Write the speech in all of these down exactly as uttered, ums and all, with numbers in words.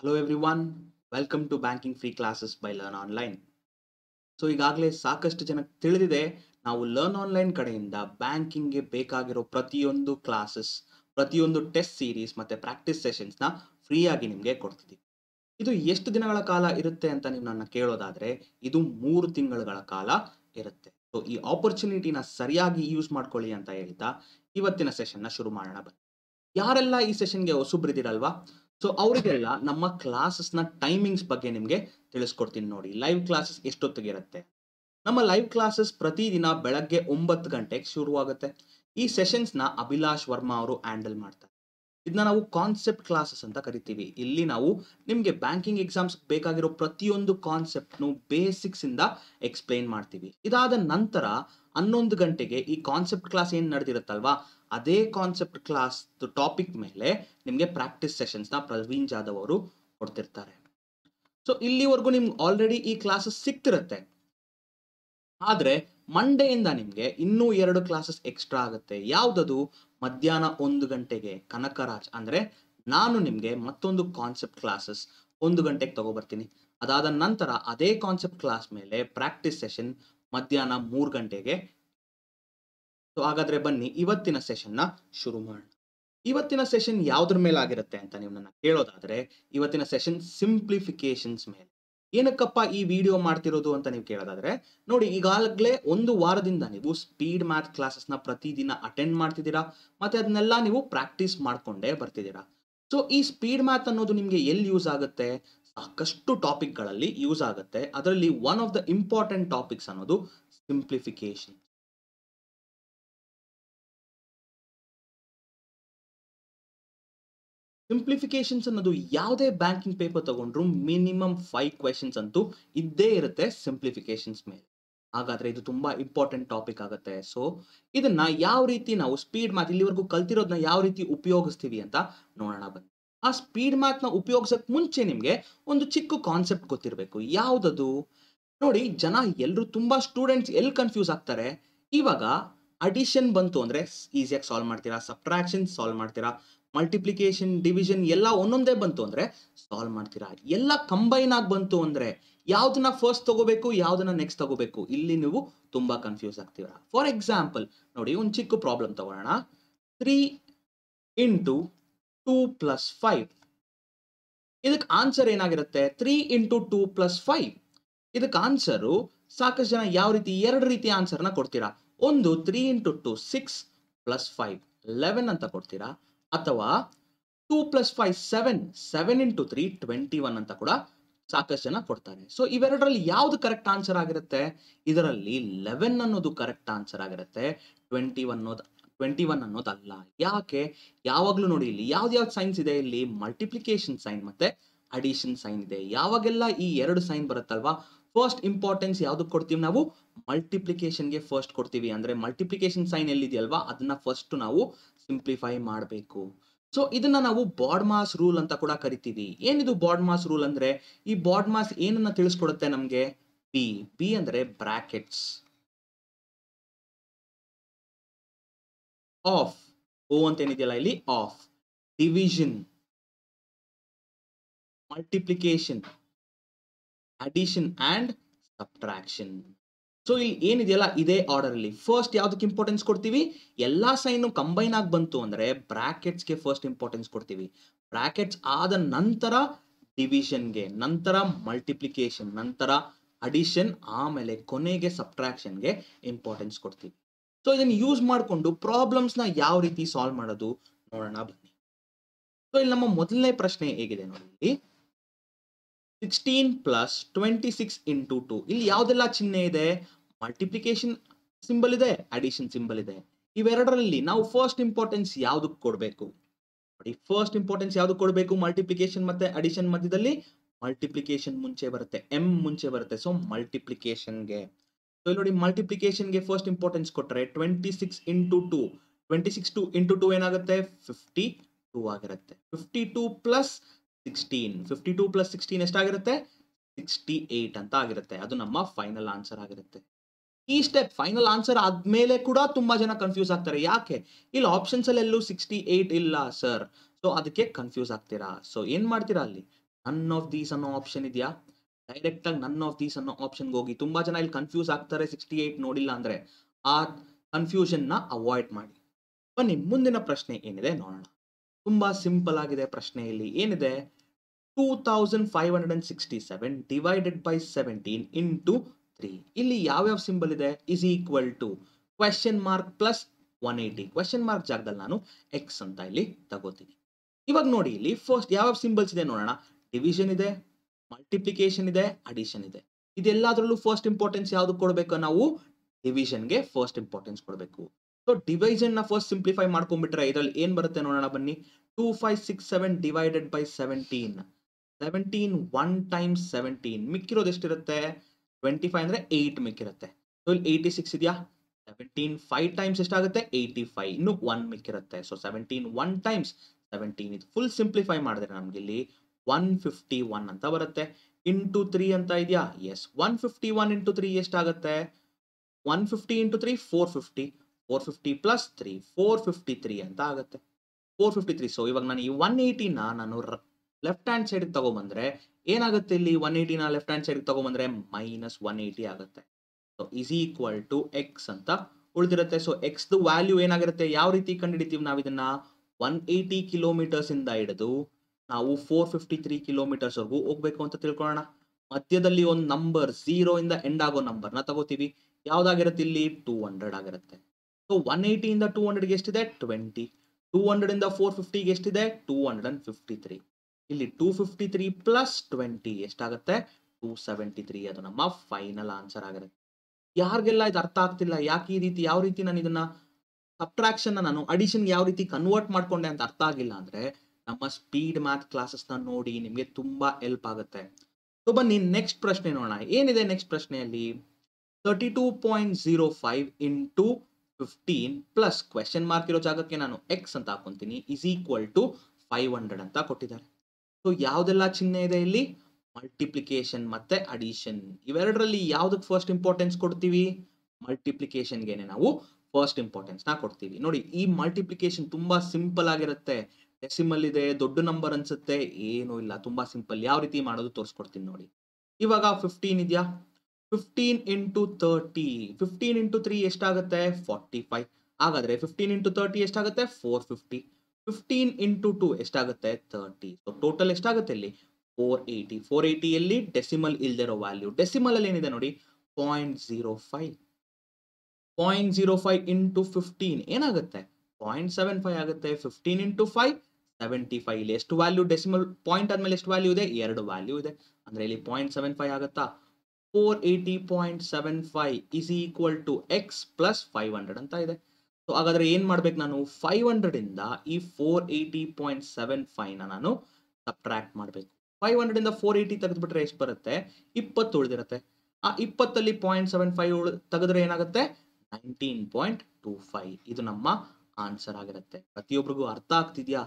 Hello everyone, welcome to banking free classes by learn online. So ಈಗಾಗಲೇ ಸಾಕಷ್ಟು ಜನಕ್ಕೆ ತಿಳಿದಿದೆ, ನಾವು ಲರ್ನ್ ಆನ್ಲೈನ್ ಕಡೆಯಿಂದ ಬ್ಯಾಂಕಿಂಗ್ಗೆ ಬೇಕಾಗಿರೋ ಪ್ರತಿಯೊಂದು ಕ್ಲಾಸಸ್, ಪ್ರತಿಯೊಂದು ಟೆಸ್ಟ್ ಸೀರೀಸ್ ಮತ್ತು ಪ್ರಾಕ್ಟೀಸ್ ಸೆಷನ್ಸ್ನ ಫ್ರೀಯಾಗಿ ನಿಮಗೆ ಕೊಡ್ತಿದ್ದೀವಿ. ಇದು ಎಷ್ಟು ದಿನಗಳ ಕಾಲ ಇರುತ್ತೆ ಅಂತ ನೀವು ನನ್ನ ಕೇಳೋದಾದರೆ, ಇದು ಮೂರು ತಿಂಗಳುಗಳ ಕಾಲ ಇರುತ್ತೆ. ಸೊ ಈ ಆಪರ್ಚುನಿಟಿನ ಸರಿಯಾಗಿ ಯೂಸ್ ಮಾಡ್ಕೊಳ್ಳಿ ಅಂತ ಹೇಳ್ತಾ ಇವತ್ತಿನ ಸೆಷನ್ನ ಶುರು ಮಾಡೋಣ ಬನ್ನಿ. ಯಾರೆಲ್ಲ ಈ ಸೆಷನ್ಗೆ ಹೊಸಬ್ರಿದ್ದೀರಲ್ವಾ, ಸೊ ಅವರಿಗೆಲ್ಲ ನಮ್ಮ ಕ್ಲಾಸಸ್ನ ಟೈಮಿಂಗ್ಸ್ ಬಗ್ಗೆ ನಿಮಗೆ ತಿಳಿಸ್ಕೊಡ್ತೀನಿ. ನೋಡಿ, ಲೈವ್ ಕ್ಲಾಸಸ್ ಎಷ್ಟೊತ್ತಿಗಿರುತ್ತೆ? ನಮ್ಮ ಲೈವ್ ಕ್ಲಾಸಸ್ ಪ್ರತಿದಿನ ಬೆಳಗ್ಗೆ ಒಂಬತ್ತು ಗಂಟೆಗೆ ಶುರುವಾಗುತ್ತೆ. ಈ ಸೆಷನ್ಸ್ನ ಅಭಿಲಾಷ್ ವರ್ಮಾ ಅವರು ಹ್ಯಾಂಡಲ್ ಮಾಡ್ತಾರೆ. ಇದನ್ನ ನಾವು ಕಾನ್ಸೆಪ್ಟ್ ಕ್ಲಾಸಸ್ ಅಂತ ಕರಿತೀವಿ. ಇಲ್ಲಿ ನಾವು ನಿಮಗೆ ಬ್ಯಾಂಕಿಂಗ್ ಎಕ್ಸಾಮ್ಸ್ ಬೇಕಾಗಿರೋ ಪ್ರತಿಯೊಂದು ಕಾನ್ಸೆಪ್ಟ್ನು ಬೇಸಿಕ್ಸಿಂದ ಎಕ್ಸ್ಪ್ಲೈನ್ ಮಾಡ್ತೀವಿ. ಇದಾದ ನಂತರ ಹನ್ನೊಂದು ಗಂಟೆಗೆ ಈ ಕಾನ್ಸೆಪ್ಟ್ ಕ್ಲಾಸ್ ಏನು ನಡೆದಿರುತ್ತಲ್ವಾ, ಅದೇ ಕಾನ್ಸೆಪ್ಟ್ ಕ್ಲಾಸ್ ಟಾಪಿಕ್ ಮೇಲೆ ನಿಮಗೆ ಪ್ರಾಕ್ಟೀಸ್ ಸೆಷನ್ಸ್ನ ಪ್ರವೀಣ್ ಜಾಧವ್ ಅವರು ಕೊಡ್ತಿರ್ತಾರೆ. ಸೊ ಇಲ್ಲಿವರೆಗೂ ನಿಮ್ಗೆ ಆಲ್ರೆಡಿ ಈ ಕ್ಲಾಸಸ್ ಸಿಗ್ತಿರುತ್ತೆ, ಆದರೆ ಮಂಡೆಯಿಂದ ನಿಮಗೆ ಇನ್ನೂ ಎರಡು ಕ್ಲಾಸಸ್ ಎಕ್ಸ್ಟ್ರಾ ಆಗುತ್ತೆ. ಯಾವುದದು? ಮಧ್ಯಾಹ್ನ ಒಂದು ಗಂಟೆಗೆ ಕನಕರಾಜ್ ಅಂದರೆ ನಾನು ನಿಮಗೆ ಮತ್ತೊಂದು ಕಾನ್ಸೆಪ್ಟ್ ಕ್ಲಾಸಸ್ ಒಂದು ಗಂಟೆಗೆ ತಗೊಬರ್ತೀನಿ. ಅದಾದ ನಂತರ ಅದೇ ಕಾನ್ಸೆಪ್ಟ್ ಕ್ಲಾಸ್ ಮೇಲೆ ಪ್ರಾಕ್ಟೀಸ್ ಸೆಷನ್ ಮಧ್ಯಾಹ್ನ ಮೂರು ಗಂಟೆಗೆ. ಸೊ ಹಾಗಾದರೆ ಬನ್ನಿ ಇವತ್ತಿನ ಸೆಷನ್ನ ಶುರು ಮಾಡೋಣ. ಇವತ್ತಿನ ಸೆಷನ್ ಯಾವುದ್ರ ಮೇಲೆ ಆಗಿರುತ್ತೆ ಅಂತ ನೀವು ನನ್ನ ಕೇಳೋದಾದರೆ, ಇವತ್ತಿನ ಸೆಷನ್ ಸಿಂಪ್ಲಿಫಿಕೇಶನ್ಸ್ ಮೇಲೆ. ಏನಕ್ಕಪ್ಪ ಈ ವಿಡಿಯೋ ಮಾಡ್ತಿರೋದು ಅಂತ ನೀವು ಕೇಳೋದಾದರೆ, ನೋಡಿ ಈಗಾಗಲೇ ಒಂದು ವಾರದಿಂದ ನೀವು ಸ್ಪೀಡ್ ಮ್ಯಾಥ್ ಕ್ಲಾಸಸ್ನ ಪ್ರತಿದಿನ ಅಟೆಂಡ್ ಮಾಡ್ತಿದ್ದೀರಾ, ಮತ್ತು ಅದನ್ನೆಲ್ಲ ನೀವು ಪ್ರಾಕ್ಟೀಸ್ ಮಾಡಿಕೊಂಡೇ ಬರ್ತಿದ್ದೀರಾ. ಸೊ ಈ ಸ್ಪೀಡ್ ಮ್ಯಾಥ್ ಅನ್ನೋದು ನಿಮಗೆ ಎಲ್ಲಿ ಯೂಸ್ ಆಗುತ್ತೆ? ಸಾಕಷ್ಟು ಟಾಪಿಕ್ಗಳಲ್ಲಿ ಯೂಸ್ ಆಗುತ್ತೆ. ಅದರಲ್ಲಿ one of the important topics ಅನ್ನೋದು ಸಿಂಪ್ಲಿಫಿಕೇಶನ್. ಸಿಂಪ್ಲಿಫಿಕೇಶನ್ಸ್ ಅನ್ನೋದು ಯಾವುದೇ ಬ್ಯಾಂಕಿಂಗ್ ಪೇಪರ್ ತಗೊಂಡ್ರು ಮಿನಿಮಮ್ ಫೈವ್ ಕ್ವೆಶನ್ಸ್ ಅಂತೂ ಇದ್ದೇ ಇರುತ್ತೆ ಸಿಂಪ್ಲಿಫಿಕೇಶನ್ಸ್ ಮೇಲೆ. ಹಾಗಾದರೆ ಇದು ತುಂಬ ಇಂಪಾರ್ಟೆಂಟ್ ಟಾಪಿಕ್ ಆಗುತ್ತೆ. ಸೊ ಇದನ್ನು ಯಾವ ರೀತಿ ನಾವು ಸ್ಪೀಡ್ ಮ್ಯಾಥ್ ಇಲ್ಲಿವರೆಗೂ ಕಲ್ತಿರೋದನ್ನ ಯಾವ ರೀತಿ ಉಪಯೋಗಿಸ್ತೀವಿ ಅಂತ ನೋಡೋಣ ಬನ್ನಿ. ಆ ಸ್ಪೀಡ್ ಮ್ಯಾಥ್ನ ಉಪಯೋಗಿಸೋಕ್ಕೆ ಮುಂಚೆ ನಿಮಗೆ ಒಂದು ಚಿಕ್ಕ ಕಾನ್ಸೆಪ್ಟ್ ಗೊತ್ತಿರಬೇಕು. ಯಾವುದದು? ನೋಡಿ, ಜನ ಎಲ್ಲರೂ ತುಂಬ ಸ್ಟೂಡೆಂಟ್ಸ್ ಎಲ್ಲಿ ಕನ್ಫ್ಯೂಸ್ ಆಗ್ತಾರೆ, ಇವಾಗ ಅಡಿಷನ್ ಬಂತು ಅಂದರೆ ಈಸಿಯಾಗಿ ಸಾಲ್ವ್ ಮಾಡ್ತೀರಾ, ಸಬ್ಟ್ರಾಕ್ಷನ್ ಸಾಲ್ವ್ ಮಾಡ್ತೀರಾ, ಮಲ್ಟಿಪ್ಲಿಕೇಶನ್, ಡಿವಿಷನ್ ಎಲ್ಲ ಒಂದೊಂದೇ ಬಂತು ಅಂದರೆ ಸಾಲ್ವ್ ಮಾಡ್ತೀರಾ, ಎಲ್ಲ ಕಂಬೈನ್ ಆಗಿ ಬಂತು ಅಂದರೆ ಯಾವುದನ್ನ ಫಸ್ಟ್ ತಗೋಬೇಕು, ಯಾವುದನ್ನ ನೆಕ್ಸ್ಟ್ ತಗೋಬೇಕು, ಇಲ್ಲಿ ನೀವು ತುಂಬ ಕನ್ಫ್ಯೂಸ್ ಆಗ್ತೀರಾ. ಫಾರ್ ಎಕ್ಸಾಂಪಲ್ ನೋಡಿ, ಒಂದು ಚಿಕ್ಕ ಪ್ರಾಬ್ಲಮ್ ತಗೊಳ್ಳೋಣ. Three into two plus five, ಇದಕ್ಕೆ ಆನ್ಸರ್ ಏನಾಗಿರುತ್ತೆ? Three into two plus five. ಇದಕ್ಕೆ ಆನ್ಸರು ಸಾಕಷ್ಟು ಜನ ಯಾವ ರೀತಿ ಎರಡು ರೀತಿ ಆನ್ಸರ್ನ ಕೊಡ್ತೀರಾ. ಒಂದು three into two six plus five eleven ಅಂತ ಕೊಡ್ತೀರಾ, ಅಥವಾ two plus five seven, seven into three twenty one ಅಂತ ಕೂಡ ಸಾಕಷ್ಟು ಜನ ಕೊಡ್ತಾರೆ. ಸೊ ಇವೆರಡರಲ್ಲಿ ಯಾವುದು ಕರೆಕ್ಟ್ ಆನ್ಸರ್ ಆಗಿರುತ್ತೆ? ಇದರಲ್ಲಿ ಲೆವೆನ್ ಅನ್ನೋದು ಕರೆಕ್ಟ್ ಆನ್ಸರ್ ಆಗಿರುತ್ತೆ. ಟ್ವೆಂಟಿ ಒನ್ ಅನ್ನೋದು ಟ್ವೆಂಟಿ ಒನ್ ಅನ್ನೋದಲ್ಲ. ಯಾಕೆ? ಯಾವಾಗಲೂ ನೋಡಿ ಇಲ್ಲಿ ಯಾವ್ದ್ಯಾವ್ದು ಸೈನ್ಸ್ ಇದೆ? ಇಲ್ಲಿ ಮಲ್ಟಿಪ್ಲಿಕೇಶನ್ ಸೈನ್ ಮತ್ತು ಅಡಿಷನ್ ಸೈನ್ ಇದೆ. ಯಾವಾಗೆಲ್ಲ ಈ ಎರಡು ಸೈನ್ ಬರುತ್ತಲ್ವಾ, ಫಸ್ಟ್ ಇಂಪಾರ್ಟೆನ್ಸ್ ಯಾವುದಕ್ಕೆ ಕೊಡ್ತೀವಿ ನಾವು? ಮಲ್ಟಿಪ್ಲಿಕೇಶನ್ಗೆ ಫಸ್ಟ್ ಕೊಡ್ತೀವಿ. ಅಂದರೆ ಮಲ್ಟಿಪ್ಲಿಕೇಶನ್ ಸೈನ್ ಎಲ್ಲಿದೆಯಲ್ವಾ, ಅದನ್ನು ಫಸ್ಟ್ ನಾವು ಸಿಂಪ್ಲಿಫೈ ಮಾಡಬೇಕು. ಸೊ ಇದನ್ನು ನಾವು ಬಾಡ್ಮಾಸ್ ರೂಲ್ ಅಂತ ಕೂಡ ಕರಿತೀವಿ. ಏನಿದು ಬಾಡ್ಮಾಸ್ ರೂಲ್ ಅಂದರೆ, ಈ ಬಾಡ್ಮಾಸ್ ಏನನ್ನು ತಿಳಿಸ್ಕೊಡುತ್ತೆ ನಮಗೆ? ಬಿ ಬಿ ಅಂದರೆ ಬ್ರಾಕೆಟ್ಸ್ ಆಫ್ ಓ ಅಂತ ಏನಿದೆಯಲ್ಲ ಇಲ್ಲಿ of division, multiplication, addition and subtraction. So ಇಲ್ಲಿ ಏನಿದೆಯಲ್ಲ ಇದೇ ಆರ್ಡರಲ್ಲಿ ಫಸ್ಟ್ ಯಾವುದಕ್ಕೆ ಇಂಪಾರ್ಟೆನ್ಸ್ ಕೊಡ್ತೀವಿ? ಎಲ್ಲ ಸೈನು ಕಂಬೈನ್ ಆಗಿ ಬಂತು ಅಂದರೆ ಬ್ರ್ಯಾಕೆಟ್ಸ್ಗೆ ಫಸ್ಟ್ ಇಂಪಾರ್ಟೆನ್ಸ್ ಕೊಡ್ತೀವಿ. ಬ್ರ್ಯಾಕೆಟ್ಸ್ ಆದ ನಂತರ ಡಿವಿಷನ್ಗೆ, ನಂತರ ಮಲ್ಟಿಪ್ಲಿಕೇಶನ್, ನಂತರ ಅಡಿಷನ್, ಆಮೇಲೆ ಕೊನೆಗೆ ಸಬ್ಟ್ರಾಕ್ಷನ್ಗೆ ಇಂಪಾರ್ಟೆನ್ಸ್ ಕೊಡ್ತೀವಿ. ಸೊ ಇದನ್ನು ಯೂಸ್ ಮಾಡಿಕೊಂಡು ಪ್ರಾಬ್ಲಮ್ಸ್ನ ಯಾವ ರೀತಿ ಸಾಲ್ವ್ ಮಾಡೋದು ನೋಡೋಣ ಬನ್ನಿ. ಸೊ ಇಲ್ಲಿ ನಮ್ಮ ಮೊದಲನೇ ಪ್ರಶ್ನೆ ಹೇಗಿದೆ ನೋಡಿ, sixteen plus twenty six into two. ಇಲ್ಲಿ ಯಾವುದೆಲ್ಲ ಚಿಹ್ನೆ ಇದೆ? ಮಲ್ಟಿಪ್ಲಿಕೇಶನ್ ಸಿಂಬಲ್ ಇದೆ, ಅಡಿಷನ್ ಸಿಂಬಲ್ ಇದೆ. ಇವೆರಡರಲ್ಲಿ ನಾವು ಫಸ್ಟ್ ಇಂಪಾರ್ಟೆನ್ಸ್ ಯಾವುದಕ್ಕೆ ಕೊಡಬೇಕು? ನೋಡಿ, ಫಸ್ಟ್ ಇಂಪಾರ್ಟೆನ್ಸ್ ಯಾವುದಕ್ಕೆ ಕೊಡಬೇಕು? ಮಲ್ಟಿಪ್ಲಿಕೇಶನ್ ಮತ್ತು ಅಡಿಷನ್ ಮಧ್ಯದಲ್ಲಿ ಮಲ್ಟಿಪ್ಲಿಕೇಶನ್ ಮುಂಚೆ ಬರುತ್ತೆ, ಎಮ್ ಮುಂಚೆ ಬರುತ್ತೆ. ಸೊ ಮಲ್ಟಿಪ್ಲಿಕೇಶನ್ಗೆ. ಸೊ ಇಲ್ಲಿ ನೋಡಿ, ಮಲ್ಟಿಪ್ಲಿಕೇಶನ್ಗೆ ಫಸ್ಟ್ ಇಂಪಾರ್ಟೆನ್ಸ್ ಕೊಟ್ಟರೆ twenty six into two, twenty six two into two ಏನಾಗುತ್ತೆ? ಫಿಫ್ಟಿ ಟೂ ಆಗಿರುತ್ತೆ. Fifty two plus sixteen, fifty two plus sixteen ಎಷ್ಟಾಗಿರುತ್ತೆ? ಸಿಕ್ಸ್ಟಿ ಏಟ್ ಅಂತ ಆಗಿರುತ್ತೆ. ಅದು ನಮ್ಮ ಫೈನಲ್ ಆನ್ಸರ್ ಆಗಿರುತ್ತೆ. ಈ ಸ್ಟೆಪ್ ಫೈನಲ್ ಆನ್ಸರ್ ಆದಮೇಲೆ ಕೂಡ ತುಂಬ ಜನ ಕನ್ಫ್ಯೂಸ್ ಆಗ್ತಾರೆ. ಯಾಕೆ? ಇಲ್ಲಿ ಆಪ್ಷನ್ಸಲ್ಲೆಲ್ಲೂ ಸಿಕ್ಸ್ಟಿ ಏಟ್ ಇಲ್ಲ ಸರ್. ಸೊ ಅದಕ್ಕೆ ಕನ್ಫ್ಯೂಸ್ ಆಗ್ತೀರಾ. ಸೊ ಏನು ಮಾಡ್ತೀರಾ ಅಲ್ಲಿ none of these ಅನ್ನೋ ಆಪ್ಷನ್ ಇದೆಯಾ? ಡೈರೆಕ್ಟ್ ಆಗಿ ನನ್ ಆಫ್ ದೀಸ್ ಅನ್ನೋ ಆಪ್ಷನ್ಗೆ ಹೋಗಿ. ತುಂಬಾ ಜನ ಇಲ್ಲಿ ಕನ್ಫ್ಯೂಸ್ ಆಗ್ತಾರೆ ಸಿಕ್ಸ್ಟಿ ಏಟ್ ನೋಡಿಲ್ಲ ಅಂದ್ರೆ, ಆ ಕನ್ಫ್ಯೂಷನ್ ನ ಅವಾಯ್ಡ್ ಮಾಡಿ. ಬನ್ನಿ ಮುಂದಿನ ಪ್ರಶ್ನೆ ಏನಿದೆ ನೋಡೋಣ. ತುಂಬಾ ಸಿಂಪಲ್ ಆಗಿದೆ ಪ್ರಶ್ನೆ. ಇಲ್ಲಿ ಏನಿದೆ, two thousand five hundred and sixty seven divided by seventeen into three. ಇಲ್ಲಿ ಯಾವ್ಯಾವ ಸಿಂಬಲ್ ಇದೆ? Is equal to question mark plus one eighty. Question mark ಜಾಗದಲ್ಲಿ ನಾನು ಎಕ್ಸ್ ಅಂತ ಇಲ್ಲಿ ತಗೋತೀನಿ. ಇವಾಗ ನೋಡಿ ಇಲ್ಲಿ ಫಸ್ಟ್ ಯಾವ್ಯಾವ ಸಿಂಬಲ್ಸ್ ಇದೆ ನೋಡೋಣ. ಡಿವಿಷನ್ ಇದೆ, ಮಲ್ಟಿಪ್ಲಿಕೇಶನ್ ಇದೆ, ಅಡಿಷನ್ ಇದೆ. ಇದೆಲ್ಲದರಲ್ಲೂ ಫಸ್ಟ್ ಇಂಪಾರ್ಟೆನ್ಸ್ ಯಾವ್ದು ಕೊಡಬೇಕು? ನಾವು ಡಿವಿಷನ್ಗೆ ಫಸ್ಟ್ ಇಂಪಾರ್ಟೆನ್ಸ್ ಕೊಡಬೇಕು. ಸೊ ಡಿವಿಷನ್ ನ ಫಸ್ಟ್ ಸಿಂಪ್ಲಿಫೈ ಮಾಡ್ಕೊಂಡ್ಬಿಟ್ರೆ ಇದರಲ್ಲಿ ಏನ್ ಬರುತ್ತೆ ನೋಡೋಣ ಬನ್ನಿ. Two five six seven divided by seventeen. Seventeen one times seventeen. ಮಿಕ್ಕಿರೋದು ಎಷ್ಟಿರುತ್ತೆ? ಟ್ವೆಂಟಿ ಫೈವ್ ಅಂದ್ರೆ ಏಟ್ ಮಿಕ್ಕಿರುತ್ತೆ. ಸೊ ಇಲ್ಲಿ ಏಯ್ಟಿ ಸಿಕ್ಸ್ ಇದೆಯಾ? ಸೆವೆಂಟೀನ್ ಫೈವ್ ಟೈಮ್ಸ್ ಎಷ್ಟಾಗುತ್ತೆ? Eighty five. ಇನ್ನು ಒನ್ ಮಿಕ್ಕಿರುತ್ತೆ. So seventeen one times seventeen. ಇದು ಫುಲ್ ಸಿಂಪ್ಲಿಫೈ ಮಾಡಿದ್ರೆ ನಮ್ಗೆ ಇಲ್ಲಿ ಒನ್ ಫಿಫ್ಟಿ ಒನ್ ಅಂತ ಬರುತ್ತೆ. ಇಂಟು ತ್ರೀ ಅಂತ ಇದೆಯಾ? Yes. One fifty one into three ಎಷ್ಟಾಗುತ್ತೆ? One fifty into three four fifty. Four fifty plus three four fifty three ಅಂತ ಆಗುತ್ತೆ. Four fifty three. ಸೊ ಇವಾಗ ನಾನು ಈ ಒನ್ ಏಯ್ಟಿನ ನಾನು ಲೆಫ್ಟ್ ಹ್ಯಾಂಡ್ ಸೈಡ್ಗೆ ತಗೊಂಬಂದ್ರೆ ಏನಾಗುತ್ತೆ? ಇಲ್ಲಿ ಒನ್ ಏಯ್ಟಿನ ಲೆಫ್ಟ್ ಹ್ಯಾಂಡ್ ಸೈಡ್ಗೆ ತಗೊಂಬಂದ್ರೆ ಮೈನಸ್ ಒನ್ ಏಯ್ಟಿ ಆಗುತ್ತೆ. So is equal to X ಅಂತ ಉಳಿದಿರುತ್ತೆ. ಸೊ ಎಕ್ಸ್ದು ವ್ಯಾಲ್ಯೂ ಏನಾಗಿರುತ್ತೆ? ಯಾವ ರೀತಿ ಕಂಡುಹಿಡಿತೀವಿ ನಾವು ಇದನ್ನ? ಒನ್ ಏಯ್ಟಿ ಕಿಲೋಮೀಟರ್ಸ್ ಇಂದ ಹಿಡಿದು ನಾವು ಫೋರ್ ಫಿಫ್ಟಿ ತ್ರೀ ಕಿಲೋಮೀಟರ್ಸ್ವರೆಗೂ ಹೋಗ್ಬೇಕು ಅಂತ ತಿಳ್ಕೊಳ್ಳೋಣ. ಮಧ್ಯದಲ್ಲಿ ಒಂದು ನಂಬರ್ ಝೀರೋ ಇಂದ ಎಂಡ್ ಆಗೋ ನಂಬರ್ನ ತಗೋತೀವಿ. ಯಾವ್ದಾಗಿರುತ್ತೆ ಇಲ್ಲಿ? ಟೂ ಹಂಡ್ರೆಡ್ ಆಗಿರುತ್ತೆ. ಸೊ ಒನ್ ಏಯ್ಟಿಯಿಂದ ಟೂ ಹಂಡ್ರೆಡ್ಗೆ ಎಷ್ಟಿದೆ? ಟ್ವೆಂಟಿ. ಟೂ ಹಂಡ್ರೆಡಿಂದ ಫೋರ್ ಫಿಫ್ಟಿಗೆ ಎಷ್ಟಿದೆ? Two hundred and fifty three. ಇಲ್ಲಿ two fifty three plus twenty ಎಷ್ಟಾಗುತ್ತೆ? Two seventy three. ಅದು ನಮ್ಮ ಫೈನಲ್ ಆನ್ಸರ್ ಆಗಿರುತ್ತೆ. ಯಾರಿಗೆಲ್ಲ ಇದು ಅರ್ಥ ಆಗ್ತಿಲ್ಲ, ಯಾಕೆ ಈ ರೀತಿ, ಯಾವ ರೀತಿ ನಾನು ಇದನ್ನ ಸಬ್ಟ್ರಾಕ್ಷನ್ನ ನಾನು ಅಡಿಷನ್ಗೆ ಯಾವ ರೀತಿ ಕನ್ವರ್ಟ್ ಮಾಡ್ಕೊಂಡೆ ಅಂತ ಅರ್ಥ ಆಗಿಲ್ಲ ಅಂದ್ರೆ ನಮ್ಮ ಸ್ಪೀಡ್ ಮ್ಯಾಥ್ ಕ್ಲಾಸಸ್ನ ನೋಡಿ, ನಿಮಗೆ ತುಂಬಾ ಹೆಲ್ಪ್ ಆಗುತ್ತೆ. ಸೊ ಬನ್ನಿ ನೆಕ್ಸ್ಟ್ ಪ್ರಶ್ನೆ ನೋಡೋಣ. ಏನಿದೆ ನೆಕ್ಸ್ಟ್ ಪ್ರಶ್ನೆಯಲ್ಲಿ? Thirty two point zero five into fifteen plus question mark ಇರೋ ಜಾಗಕ್ಕೆ ನಾನು ಎಕ್ಸ್ ಅಂತ ಹಾಕೊಂತೀನಿ. Is equal to five hundred ಅಂತ ಕೊಟ್ಟಿದ್ದಾರೆ. ಸೊ ಯಾವುದೆಲ್ಲ ಚಿಹ್ನೆ ಇದೆ ಇಲ್ಲಿ? ಮಲ್ಟಿಪ್ಲಿಕೇಶನ್ ಮತ್ತೆ ಅಡಿಷನ್. ಇವೆರಡರಲ್ಲಿ ಯಾವುದಕ್ಕೆ ಫಸ್ಟ್ ಇಂಪಾರ್ಟೆನ್ಸ್ ಕೊಡ್ತೀವಿ? ಮಲ್ಟಿಪ್ಲಿಕೇಶನ್ಗೇನೆ ನಾವು ಫಸ್ಟ್ ಇಂಪಾರ್ಟೆನ್ಸ್ನ ಕೊಡ್ತೀವಿ. ನೋಡಿ ಈ ಮಲ್ಟಿಪ್ಲಿಕೇಶನ್ ತುಂಬಾ ಸಿಂಪಲ್ ಆಗಿರುತ್ತೆ. ಡೆಸಿಮಲ್ ಇದೆ, ದೊಡ್ಡ ನಂಬರ್ ಅನ್ಸುತ್ತೆ, ಏನೂ ಇಲ್ಲ, ತುಂಬಾ ಸಿಂಪಲ್. ಯಾವ ರೀತಿ ಮಾಡೋದು ತೋರಿಸ್ಕೊಡ್ತೀನಿ ನೋಡಿ. ಇವಾಗ ಫಿಫ್ಟೀನ್ ಇದೆಯಾ? Fifteen into thirty. Fifteen into three ಎಷ್ಟಾಗುತ್ತೆ? Forty five. ಹಾಗಾದ್ರೆ ಫಿಫ್ಟೀನ್ ಇಂಟು ತರ್ಟಿ ಎಷ್ಟಾಗುತ್ತೆ? Four fifty. Fifteen into two ಎಷ್ಟಾಗುತ್ತೆ? ತರ್ಟಿ. ಸೊ ಟೋಟಲ್ ಎಷ್ಟಾಗುತ್ತೆ ಇಲ್ಲಿ? Four eighty. ಫೋರ್ ಏಯ್ಟಿಯಲ್ಲಿ ಡೆಸಿಮಲ್ ಇಲ್ಲದೆ ಇರೋ ವ್ಯಾಲ್ಯೂ. ಡೆಸಿಮಲ್ ಅಲ್ಲಿ ಏನಿದೆ ನೋಡಿ? Point zero five. Point zero five into fifteen ಏನಾಗುತ್ತೆ? ಪಾಯಿಂಟ್ ಸೆವೆನ್ ಫೈವ್ ಆಗುತ್ತೆ. Fifteen into five seventy five. ಇಲ್ಲಿ ಎಷ್ಟು ವ್ಯಾಲ್ಯೂ? ಡೆಸಿಮಲ್ ಪಾಯಿಂಟ್ ಆದ್ಮೇಲೆ ಎಷ್ಟು ವ್ಯಾಲ್ಯೂ ಇದೆ? ಎರಡು ವ್ಯಾಲ್ಯೂ ಇದೆ. ಅಂದ್ರೆ ಇಲ್ಲಿ ಪಾಯಿಂಟ್ ಸೆವೆನ್ ಫೈವ್ ಆಗುತ್ತಾ? Four eighty point seven five is equal to X plus five hundred ಅಂತ ಇದೆ. ಸೊ ಹಾಗಾದ್ರೆ ಏನ್ ಮಾಡ್ಬೇಕು ನಾನು? ಫೈವ್ ಹಂಡ್ರೆಡ್ ಇಂದ ಈ four eighty point seven five ನ ನಾನು ಸಬ್ಟ್ರಾಕ್ಟ್ ಮಾಡ್ಬೇಕು. ಫೈವ್ ಹಂಡ್ರೆಡ್ ಇಂದ ಫೋರ್ ಏಯ್ಟಿ ತೆಗೆದ್ಬಿಟ್ರೆ ಎಷ್ಟು ಬರುತ್ತೆ? ಇಪ್ಪತ್ತು ಉಳಿದಿರುತ್ತೆ. ಆ ಇಪ್ಪತ್ತಲ್ಲಿ ಪಾಯಿಂಟ್ ಸೆವೆನ್ ಫೈವ್ ತೆಗೆದ್ರೆ ಏನಾಗುತ್ತೆ? Nineteen point two five. ಇದು ನಮ್ಮ ಆನ್ಸರ್ ಆಗಿರುತ್ತೆ. ಪ್ರತಿಯೊಬ್ಬರಿಗೂ ಅರ್ಥ ಆಗ್ತಿದ್ಯಾ?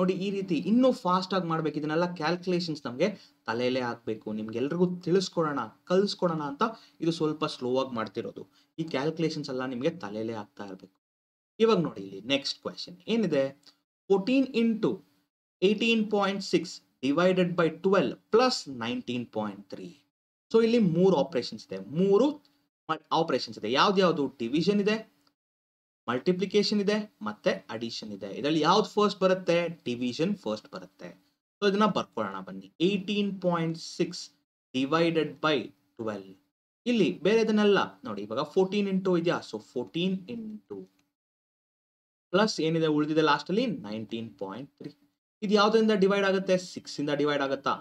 ನೋಡಿ ಈ ರೀತಿ ಇನ್ನೂ ಫಾಸ್ಟ್ ಆಗಿ ಮಾಡ್ಬೇಕು. ಇದನ್ನೆಲ್ಲ ಕ್ಯಾಲ್ಕುಲೇಷನ್ಸ್ ನಮಗೆ ತಲೆಯಲ್ಲೇ ಹಾಕ್ಬೇಕು. ನಿಮ್ಗೆಲ್ರಿಗೂ ತಿಳಿಸ್ಕೊಡೋಣ, ಕಲಿಸ್ಕೊಡೋಣ ಅಂತ ಇದು ಸ್ವಲ್ಪ ಸ್ಲೋ ಆಗಿ ಮಾಡ್ತಿರೋದು. ಈ ಕ್ಯಾಲ್ಕುಲೇಷನ್ಸ್ ಎಲ್ಲ ನಿಮಗೆ ತಲೆಯಲ್ಲೇ ಆಗ್ತಾ ಇರಬೇಕು. ಇವಾಗ ನೋಡಿ ಇಲ್ಲಿ ನೆಕ್ಸ್ಟ್ ಕ್ವೆಶನ್ ಏನಿದೆ? Fourteen into eighteen point six divided by twelve plus nineteen point three. So ಇಲ್ಲಿ ಮೂರು ಆಪರೇಷನ್ಸ್ ಇದೆ, ಮೂರು ಆಪರೇಷನ್ಸ್ ಇದೆ. ಯಾವ್ದು ಯಾವುದು? ಡಿವಿಷನ್ ಇದೆ, ಮಲ್ಟಿಪ್ಲಿಕೇಶನ್ ಇದೆ ಮತ್ತೆ ಅಡಿಷನ್ ಇದೆ. ಇದರಲ್ಲಿ ಯಾವ್ದು ಫಸ್ಟ್ ಬರುತ್ತೆ? ಡಿವಿಷನ್ ಫಸ್ಟ್ ಬರುತ್ತೆ. ಸೊ ಇದನ್ನ ಬರ್ಕೊಳ್ಳೋಣ ಬನ್ನಿ. Eighteen point six divided by twelve. ಇಲ್ಲಿ ಬೇರೆದನ್ನೆಲ್ಲ ನೋಡಿ. ಇವಾಗ ಫೋರ್ಟೀನ್ ಇಂಟು ಇದೆಯಾ? ಸೊ ಫೋರ್ಟೀನ್ ಇಂಟು ಪ್ಲಸ್ ಏನಿದೆ ಉಳಿದಿದೆ ಲಾಸ್ಟ್ ಅಲ್ಲಿ? Nineteen point three. ಇದು ಯಾವ್ದರಿಂದ ಡಿವೈಡ್ ಆಗುತ್ತೆ? ಸಿಕ್ಸ್ ಇಂದ ಡಿವೈಡ್ ಆಗುತ್ತಾ?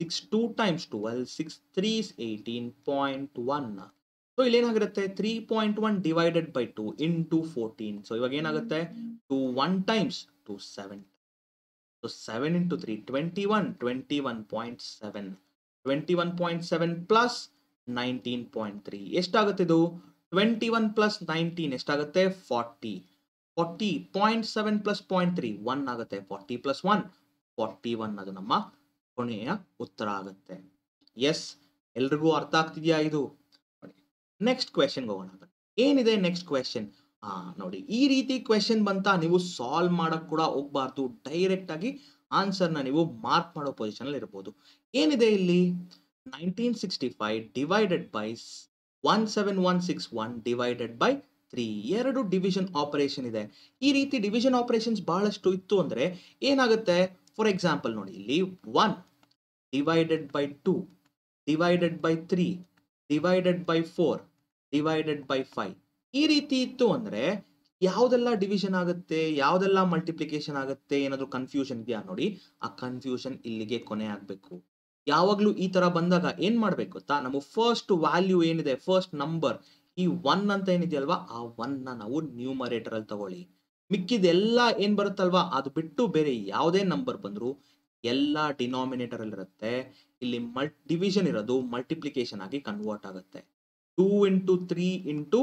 Six two times twelve. Six three eighteen point one. So ಇಲ್ಲಿ ಏನಾಗಿರುತ್ತೆ? Three point one divided by two into fourteen. So ಇವಾಗ ಏನಾಗುತ್ತೆ? Two one times two seven. So seven into three twenty one. Twenty one point seven. Twenty one point seven plus nineteen point three ಎಷ್ಟಾಗುತ್ತೆ? ಇದು twenty one plus nineteen ಎಷ್ಟಾಗುತ್ತೆ? Forty. Forty point seven plus point three one ಆಗುತ್ತೆ. Forty plus one forty one. ಅದು ನಮ್ಮ ಕೊನೆಯ ಉತ್ತರ ಆಗುತ್ತೆ. S, ಎಲ್ರಿಗೂ ಅರ್ಥ ಆಗ್ತಿದೆಯಾ ಇದು? ನೆಕ್ಸ್ಟ್ ಕ್ವೆಶನ್ಗೆ ಹೋಗೋಣ. ಏನಿದೆ ನೆಕ್ಸ್ಟ್ ಕ್ವೆಶನ್? ಆ ನೋಡಿ ಈ ರೀತಿ ಕ್ವೆಶನ್ ಬಂತ, ನೀವು ಸಾಲ್ವ್ ಮಾಡಕ್ ಕೂಡ ಹೋಗ್ಬಾರ್ದು. ಡೈರೆಕ್ಟ್ ಆಗಿ ಆನ್ಸರ್ನ ನೀವು ಮಾರ್ಕ್ ಮಾಡೋ ಪೊಸಿಷನಲ್ಲಿ ಇರ್ಬೋದು. ಏನಿದೆ ಇಲ್ಲಿ nineteen sixty five divided by one seven one six one divided by three, ಎರಡು ಡಿವಿಷನ್ ಆಪರೇಷನ್ ಇದೆ. ಈ ರೀತಿ ಡಿವಿಷನ್ ಆಪರೇಷನ್ಸ್ ಬಹಳಷ್ಟು ಇತ್ತು ಅಂದರೆ ಏನಾಗುತ್ತೆ, ಫಾರ್ ಎಕ್ಸಾಂಪಲ್ ನೋಡಿ ಇಲ್ಲಿ one divided by two divided by three divided by four divided by five, ಈ ರೀತಿ ಇತ್ತು ಅಂದರೆ ಯಾವುದೆಲ್ಲ ಡಿವಿಷನ್ ಆಗುತ್ತೆ, ಯಾವುದೆಲ್ಲ ಮಲ್ಟಿಪ್ಲಿಕೇಶನ್ ಆಗುತ್ತೆ, ಏನಾದರೂ ಕನ್ಫ್ಯೂಷನ್ ಇದೆಯಾ ನೋಡಿ, ಆ ಕನ್ಫ್ಯೂಷನ್ ಇಲ್ಲಿಗೆ ಕೊನೆ ಆಗಬೇಕು. ಯಾವಾಗಲೂ ಈ ಥರ ಬಂದಾಗ ಏನು ಮಾಡಬೇಕು ಗೊತ್ತಾ, ನಮ್ಮ ಫಸ್ಟ್ ವ್ಯಾಲ್ಯೂ ಏನಿದೆ, ಫಸ್ಟ್ ನಂಬರ್ ಈ ಒನ್ ಅಂತ ಏನಿದೆಯಲ್ವಾ ಆ ಒನ್ನ ನಾವು ನ್ಯೂಮರೇಟರಲ್ಲಿ ತಗೊಳ್ಳಿ, ಮಿಕ್ಕಿದೆಲ್ಲ ಏನು ಬರುತ್ತಲ್ವಾ ಅದು ಬಿಟ್ಟು ಬೇರೆ ಯಾವುದೇ ನಂಬರ್ ಬಂದರೂ ಎಲ್ಲ ಡಿನಾಮಿನೇಟರಲ್ಲಿರುತ್ತೆ. ಇಲ್ಲಿ ಮಲ್ ಡಿವಿಷನ್ ಇರೋದು ಮಲ್ಟಿಪ್ಲಿಕೇಶನ್ ಆಗಿ ಕನ್ವರ್ಟ್ ಆಗುತ್ತೆ. Two into three into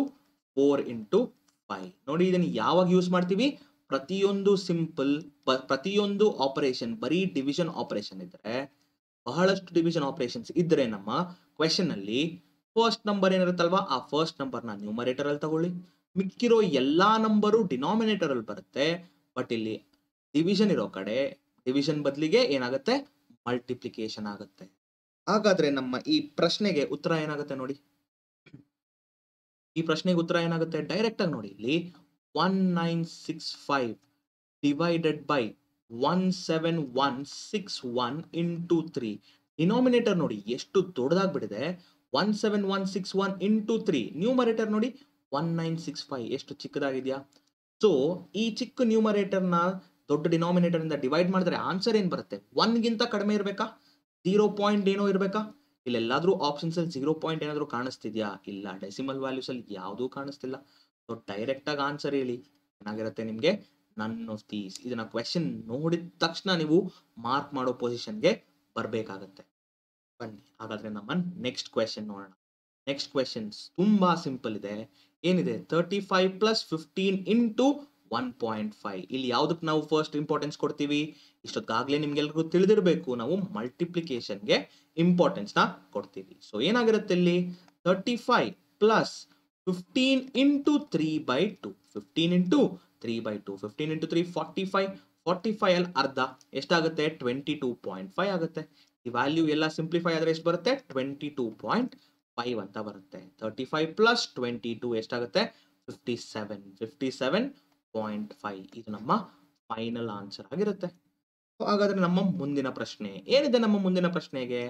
four into five, ನೋಡಿ ಇದನ್ನು ಯಾವಾಗ ಯೂಸ್ ಮಾಡ್ತೀವಿ, ಪ್ರತಿಯೊಂದು ಸಿಂಪಲ್ ಪ್ರತಿಯೊಂದು ಆಪರೇಷನ್ ಬರೀ ಡಿವಿಷನ್ ಆಪರೇಷನ್ ಇದ್ದರೆ, ಬಹಳಷ್ಟು ಡಿವಿಷನ್ ಆಪರೇಷನ್ಸ್ ಇದ್ದರೆ ನಮ್ಮ ಕ್ವೆಶನಲ್ಲಿ ಫಸ್ಟ್ ನಂಬರ್ ಏನಿರುತ್ತಲ್ವಾ ಆ ಫಸ್ಟ್ ನಂಬರ್ನ ನ್ಯೂಮರೇಟರಲ್ಲಿ ತಗೊಳ್ಳಿ, ಮಿಕ್ಕಿರೋ ಎಲ್ಲ ನಂಬರು ಡಿನಾಮಿನೇಟರಲ್ಲಿ ಬರುತ್ತೆ. ಬಟ್ ಇಲ್ಲಿ ಡಿವಿಷನ್ ಇರೋ ಕಡೆ ಡಿವಿಷನ್ ಬದಲಿಗೆ ಏನಾಗುತ್ತೆ, ಮಲ್ಟಿಪ್ಲಿಕೇಶನ್ ಆಗುತ್ತೆ. ಹಾಗಾದರೆ ನಮ್ಮ ಈ ಪ್ರಶ್ನೆಗೆ ಉತ್ತರ ಏನಾಗುತ್ತೆ ನೋಡಿ, ಈ ಪ್ರಶ್ನೆಗೆ ಉತ್ತರ ಏನಾಗುತ್ತೆ ಡೈರೆಕ್ಟಾಗಿ ನೋಡಿ ಇಲ್ಲಿ one nine six five divided by one seven one six one into three. Denominator ನೋಡಿ ಎಷ್ಟು ದೊಡ್ಡದಾಗ್ಬಿಟ್ಟಿದೆ, one seven one six one into three. Numerator ನೋಡಿ ಒನ್ ನೈನ್ ಸಿಕ್ಸ್ ಫೈವ್ ಎಷ್ಟು ಚಿಕ್ಕದಾಗಿದೆಯಾ. ಸೊ ಈ ಚಿಕ್ಕ ನ್ಯೂಮರೇಟರ್ನ ದೊಡ್ಡ ಡಿನಾಮಿನೇಟರ್ನಿಂದ ಡಿವೈಡ್ ಮಾಡಿದ್ರೆ ಆನ್ಸರ್ ಏನು ಬರುತ್ತೆ, ಒನ್ಗಿಂತ ಕಡಿಮೆ ಇರಬೇಕಾ, ಝೀರೋ ಪಾಯಿಂಟ್ ಏನೋ ಇರಬೇಕಾ? ಇಲ್ಲೆಲ್ಲಾದರೂ ಆಪ್ಷನ್ಸಲ್ಲಿ ಝೀರೋ ಪಾಯಿಂಟ್ ಏನಾದರೂ ಕಾಣಿಸ್ತಿದ್ಯಾ? ಇಲ್ಲ, ಡೆಸಿಮಲ್ ವ್ಯಾಲ್ಯೂಸಲ್ಲಿ ಯಾವುದೂ ಕಾಣಿಸ್ತಿಲ್ಲ. ಸೊ ಡೈರೆಕ್ಟಾಗಿ ಆನ್ಸರ್ ಹೇಳಿ, ಏನಾಗಿರುತ್ತೆ ನಿಮಗೆ ನನ್ ಆಫ್ ದೀಸ್. ಇದನ್ನು ಕ್ವೆಶನ್ ನೋಡಿದ ತಕ್ಷಣ ನೀವು ಮಾರ್ಕ್ ಮಾಡೋ ಪೊಸಿಷನ್ಗೆ ಬರಬೇಕಾಗತ್ತೆ. ಬನ್ನಿ ಹಾಗಾದರೆ ನಮ್ಮ ನೆಕ್ಸ್ಟ್ ಕ್ವೆಶನ್ ನೋಡೋಣ. ನೆಕ್ಸ್ಟ್ ಕ್ವೆಶನ್ಸ್ ತುಂಬ ಸಿಂಪಲ್ ಇದೆ. ಏನಿದೆ, thirty five plus fifteen into one point five. ಇಲ್ಲಿ ಯಾವುದಕ್ಕೆ ನಾವು ಫಸ್ಟ್ ಇಂಪಾರ್ಟೆನ್ಸ್ ಕೊಡ್ತೀವಿ, ಇಷ್ಟೊತ್ತಾಗಲೇ ನಿಮಗೆಲ್ರಿಗೂ ತಿಳಿದಿರಬೇಕು, ನಾವು ಮಲ್ಟಿಪ್ಲಿಕೇಶನ್ಗೆ ಇಂಪಾರ್ಟೆನ್ಸ್ನ ಕೊಡ್ತೀವಿ. ಸೊ ಏನಾಗಿರುತ್ತೆ ಇಲ್ಲಿ thirty five plus fifteen into three by two, fifteen into three by two, fifteen into three forty five, forty five ಅಲ್ಲಿ ಅರ್ಧ ಎಷ್ಟಾಗುತ್ತೆ, ಟ್ವೆಂಟಿ ಟೂ ಪಾಯಿಂಟ್ ಫೈವ್ ಆಗುತ್ತೆ. ಈ ವ್ಯಾಲ್ಯೂ ಎಲ್ಲ ಸಿಂಪ್ಲಿಫೈ ಆದರೆ ಎಷ್ಟು ಬರುತ್ತೆ, ಟ್ವೆಂಟಿ ಟೂ ಪಾಯಿಂಟ್ ಫೈವ್ ಅಂತ ಬರುತ್ತೆ. Thirty five plus twenty two ಎಷ್ಟಾಗುತ್ತೆ, fifty seven, fifty seven point five. ಇದು ನಮ್ಮ ಫೈನಲ್ ಆನ್ಸರ್ ಆಗಿರುತ್ತೆ. ಹಾಗಾದರೆ ನಮ್ಮ ಮುಂದಿನ ಪ್ರಶ್ನೆ ಏನಿದೆ, ನಮ್ಮ ಮುಂದಿನ ಪ್ರಶ್ನೆಗೆ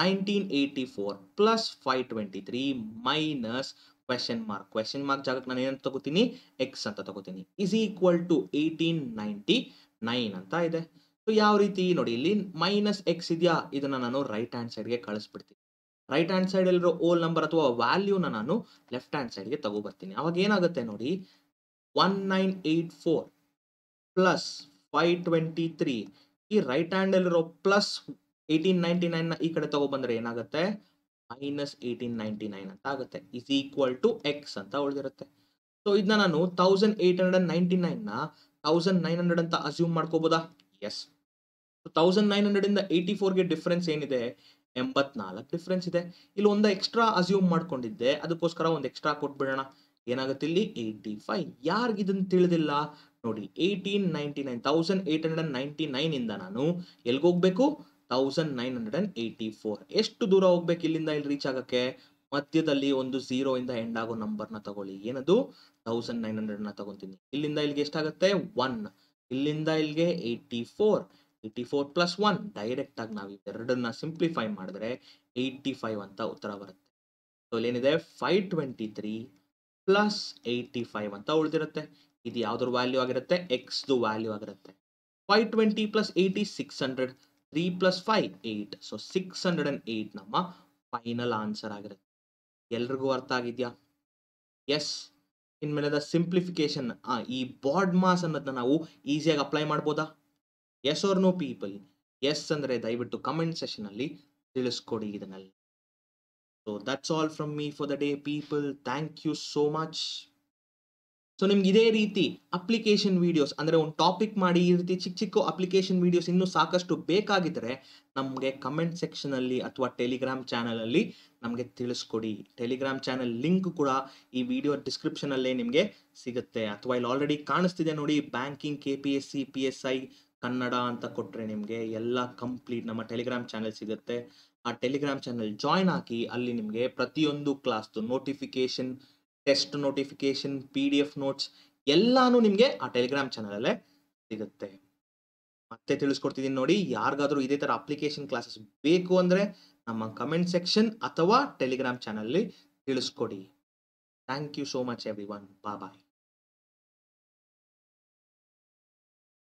nineteen eighty four plus five twenty three minus question mark, question mark ಜಾಗಕ್ಕೆ ನಾನು ಏನಂತ ತಗೋತೀನಿ, ಎಕ್ಸ್ ಅಂತ ತಗೋತೀನಿ, is equal to eighteen ninety nine ಅಂತ ಇದೆ. ಸೊ ಯಾವ ರೀತಿ ನೋಡಿ ಇಲ್ಲಿ ಮೈನಸ್ ಎಕ್ಸ್ ಇದೆಯಾ, ಇದನ್ನು ನಾನು ರೈಟ್ ಹ್ಯಾಂಡ್ ಸೈಡ್ಗೆ ಕಳಿಸ್ಬಿಡ್ತೀನಿ. ರೈಟ್ ಹ್ಯಾಂಡ್ ಸೈಡಲ್ಲಿರೋ ಓಲ್ ನಂಬರ್ ಅಥವಾ ವ್ಯಾಲ್ಯೂನ ನಾನು ಲೆಫ್ಟ್ ಹ್ಯಾಂಡ್ ಸೈಡ್ಗೆ ತಗೋಬರ್ತೀನಿ. ಅವಾಗ ಏನಾಗುತ್ತೆ ನೋಡಿ, one nine eight four plus five twenty three, ಈ ರೈಟ್ ಹ್ಯಾಂಡಲ್ಲಿರೋ ಪ್ಲಸ್ ಏಯ್ಟೀನ್ ನೈಂಟಿ ನೈನ್ನ ಈ ಕಡೆ ತಗೊಬಂದರೆ ಏನಾಗುತ್ತೆ, ಮೈನಸ್ ಏಯ್ಟೀನ್ ನೈಂಟಿ ನೈನ್ ಅಂತ ಆಗುತ್ತೆ. ಇಸ್ ಈಕ್ವಲ್ ಟು ಎಕ್ಸ್ ಅಂತ ಉಳಿದಿರುತ್ತೆ. ಸೊ ಇದನ್ನ ನಾನು ತೌಸಂಡ್ ಏಯ್ಟ್ ಹಂಡ್ರೆಡ್ ನೈಂಟಿ ನೈನ್ನ ತೌಸಂಡ್ ನೈನ್ ಹಂಡ್ರೆಡ್ ಅಂತ ಅಸ್ಯೂಮ್ ಮಾಡ್ಕೋಬೋದಾ? ಎಸ್. ತೌಸಂಡ್ ನೈನ್ ಹಂಡ್ರೆಡಿಂದ ಏಯ್ಟಿ ಫೋರ್ಗೆ ಡಿಫ್ರೆನ್ಸ್ ಏನಿದೆ, ಎಂಬತ್ನಾಲ್ಕು ಡಿಫ್ರೆನ್ಸ್ ಇದೆ. ಇಲ್ಲಿ ಒಂದು ಎಕ್ಸ್ಟ್ರಾ ಅಸ್ಯೂಮ್ ಮಾಡ್ಕೊಂಡಿದ್ದೆ, ಅದಕ್ಕೋಸ್ಕರ ಒಂದು ಎಕ್ಸ್ಟ್ರಾ ಕೊಟ್ಬಿಡೋಣ. ಏನಾಗುತ್ತೆ ಇಲ್ಲಿ ಏಯ್ಟಿ ಫೈವ್. ಯಾರಿಗಿದನ್ನು ತಿಳಿದಿಲ್ಲ ನೋಡಿ, eighteen ninety nine thousand eight hundred and ninety ನೈನಿಂದ ನಾನು ಎಲ್ಗೋಗ್ಬೇಕು, thousand nine hundred and eighty four. ಎಷ್ಟು ದೂರ ಹೋಗ್ಬೇಕು ಇಲ್ಲಿಂದ ಇಲ್ಲಿ ರೀಚ್ ಆಗೋಕ್ಕೆ, ಮಧ್ಯದಲ್ಲಿ ಒಂದು ಝೀರೋ ಇಂದ ಎಂಡ್ ಆಗೋ ನಂಬರ್ನ ತಗೊಳ್ಳಿ. ಏನದು, ತೌಸಂಡ್ ನೈನ್ ಹಂಡ್ರೆಡ್ನ ತಗೊತೀನಿ. ಇಲ್ಲಿಂದ ಇಲ್ಲಿಗೆ ಎಷ್ಟಾಗುತ್ತೆ, ಒನ್. ಇಲ್ಲಿಂದ ಇಲ್ಲಿಗೆ eighty four, eighty four plus one. ಡೈರೆಕ್ಟಾಗಿ ನಾವು ಎರಡನ್ನ ಸಿಂಪ್ಲಿಫೈ ಮಾಡಿದ್ರೆ ಏಯ್ಟಿ ಫೈವ್ ಅಂತ ಉತ್ತರ ಬರುತ್ತೆ. ಸೊ ಇಲ್ಲೇನಿದೆ five twenty three plus eighty five ಅಂತ ಉಳಿದಿರುತ್ತೆ. ಇದು ಯಾವುದ್ರ ವ್ಯಾಲ್ಯೂ ಆಗಿರುತ್ತೆ, ಎಕ್ಸ್ದು ವ್ಯಾಲ್ಯೂ ಆಗಿರುತ್ತೆ. Five twenty plus eighty six hundred, three plus five eight. So six hundred and eight ನಮ್ಮ ಫೈನಲ್ ಆನ್ಸರ್ ಆಗಿರುತ್ತೆ. ಎಲ್ರಿಗೂ ಅರ್ಥ ಆಗಿದೆಯಾ? ಎಸ್. ಇನ್ಮೇಲೆ ಸಿಂಪ್ಲಿಫಿಕೇಶನ್, ಈ ಬಾಡ್ ಮಾಸ್ ಅನ್ನೋದನ್ನ ನಾವು ಈಸಿಯಾಗಿ ಅಪ್ಲೈ ಮಾಡ್ಬೋದಾ? Yes or no people? Yes ಅಂದರೆ ದಯವಿಟ್ಟು ಕಮೆಂಟ್ ಸೆಷನಲ್ಲಿ ತಿಳಿಸ್ಕೊಡಿ ಇದನ್ನಲ್ಲಿ. So that's all from me for the day people. Thank you so much. So ನಿಮ್ಗೆ ಇದೇ ರೀತಿ ಅಪ್ಲಿಕೇಶನ್ ವೀಡಿಯೋಸ್ ಅಂದರೆ ಒಂದು ಟಾಪಿಕ್ ಮಾಡಿ ಈ ರೀತಿ ಚಿಕ್ಕ ಚಿಕ್ಕ ಅಪ್ಲಿಕೇಶನ್ ವೀಡಿಯೋಸ್ ಇನ್ನೂ ಸಾಕಷ್ಟು ಬೇಕಾಗಿದ್ದರೆ ನಮಗೆ ಕಮೆಂಟ್ ಸೆಕ್ಷನಲ್ಲಿ ಅಥವಾ ಟೆಲಿಗ್ರಾಮ್ ಚಾನಲಲ್ಲಿ ನಮಗೆ ತಿಳಿಸ್ಕೊಡಿ. ಟೆಲಿಗ್ರಾಮ್ ಚಾನಲ್ ಲಿಂಕ್ ಕೂಡ ಈ ವಿಡಿಯೋ ಡಿಸ್ಕ್ರಿಪ್ಷನಲ್ಲೇ ನಿಮಗೆ ಸಿಗುತ್ತೆ. ಅಥವಾ ಇಲ್ಲಿ ಆಲ್ರೆಡಿ ಕಾಣಿಸ್ತಿದೆ ನೋಡಿ, banking, K P S C, P S I, kannada anta kotre nimge ella complete nama telegram channel sigutte aa telegram channel join aagi alli nimge pratiyondu class to notification test notification pdf notes ellanu nimge aa telegram channel alle sigutte matte telisikotidini nodi yargadru ide tar application classes beku andre nama comment section athawa telegram channel alli telisikodi. Thank you so much everyone. Bye bye.